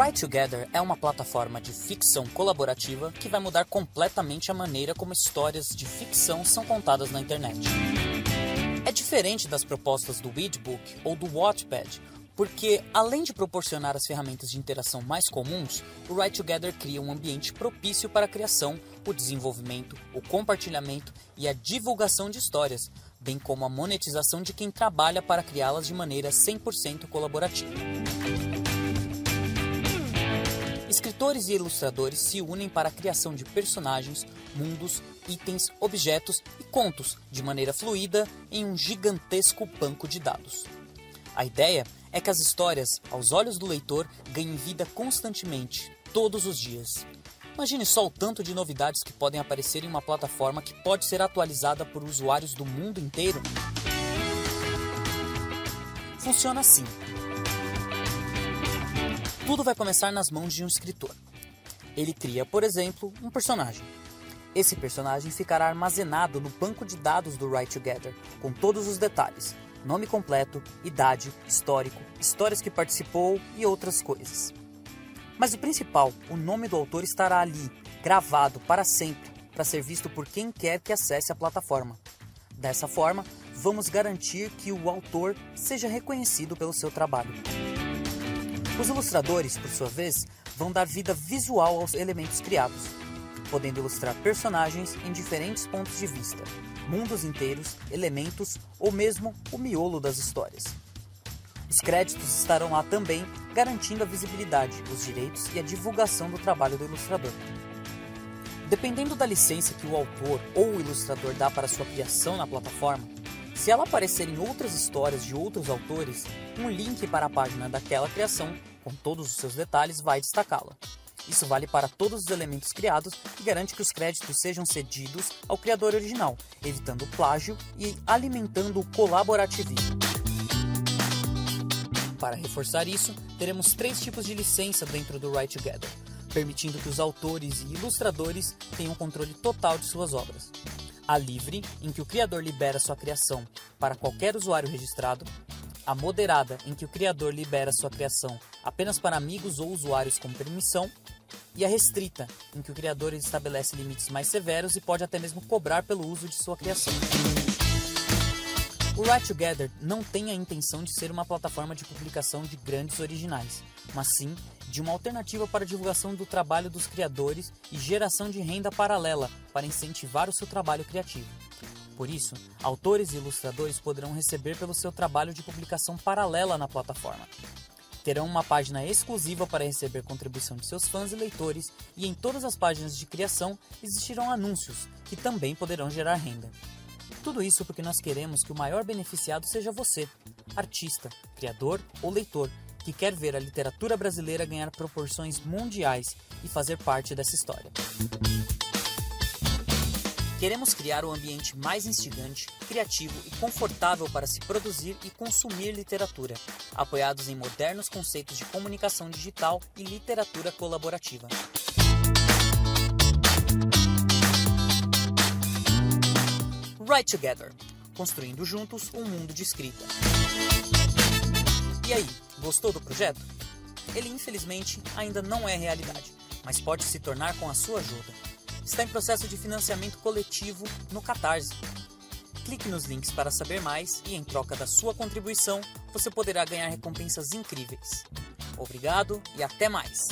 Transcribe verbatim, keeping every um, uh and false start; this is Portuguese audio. Writogether é uma plataforma de ficção colaborativa que vai mudar completamente a maneira como histórias de ficção são contadas na internet. É diferente das propostas do Readbook ou do Wattpad, porque, além de proporcionar as ferramentas de interação mais comuns, o Writogether cria um ambiente propício para a criação, o desenvolvimento, o compartilhamento e a divulgação de histórias, bem como a monetização de quem trabalha para criá-las de maneira cem por cento colaborativa. Escritores e ilustradores se unem para a criação de personagens, mundos, itens, objetos e contos de maneira fluida em um gigantesco banco de dados. A ideia é que as histórias, aos olhos do leitor, ganhem vida constantemente, todos os dias. Imagine só o tanto de novidades que podem aparecer em uma plataforma que pode ser atualizada por usuários do mundo inteiro. Funciona assim. Tudo vai começar nas mãos de um escritor. Ele cria, por exemplo, um personagem. Esse personagem ficará armazenado no banco de dados do Writogether, com todos os detalhes. Nome completo, idade, histórico, histórias que participou e outras coisas. Mas o principal, o nome do autor estará ali, gravado para sempre, para ser visto por quem quer que acesse a plataforma. Dessa forma, vamos garantir que o autor seja reconhecido pelo seu trabalho. Os ilustradores, por sua vez, vão dar vida visual aos elementos criados, podendo ilustrar personagens em diferentes pontos de vista, mundos inteiros, elementos ou mesmo o miolo das histórias. Os créditos estarão lá também, garantindo a visibilidade, os direitos e a divulgação do trabalho do ilustrador. Dependendo da licença que o autor ou o ilustrador dá para sua criação na plataforma, se ela aparecer em outras histórias de outros autores, um link para a página daquela criação, com todos os seus detalhes, vai destacá-la. Isso vale para todos os elementos criados e garante que os créditos sejam cedidos ao criador original, evitando o plágio e alimentando o colaborativismo. Para reforçar isso, teremos três tipos de licença dentro do Writogether, permitindo que os autores e ilustradores tenham controle total de suas obras. A livre, em que o criador libera sua criação para qualquer usuário registrado. A moderada, em que o criador libera sua criação apenas para amigos ou usuários com permissão. E a restrita, em que o criador estabelece limites mais severos e pode até mesmo cobrar pelo uso de sua criação. O Writogether não tem a intenção de ser uma plataforma de publicação de grandes originais, mas sim de uma alternativa para a divulgação do trabalho dos criadores e geração de renda paralela para incentivar o seu trabalho criativo. Por isso, autores e ilustradores poderão receber pelo seu trabalho de publicação paralela na plataforma. Terão uma página exclusiva para receber contribuição de seus fãs e leitores, e em todas as páginas de criação existirão anúncios, que também poderão gerar renda. Tudo isso porque nós queremos que o maior beneficiado seja você, artista, criador ou leitor, que quer ver a literatura brasileira ganhar proporções mundiais e fazer parte dessa história. Queremos criar um ambiente mais instigante, criativo e confortável para se produzir e consumir literatura, apoiados em modernos conceitos de comunicação digital e literatura colaborativa. Writogether, construindo juntos um mundo de escrita. E aí, gostou do projeto? Ele, infelizmente, ainda não é realidade, mas pode se tornar com a sua ajuda. Está em processo de financiamento coletivo no Catarse. Clique nos links para saber mais e, em troca da sua contribuição, você poderá ganhar recompensas incríveis. Obrigado e até mais!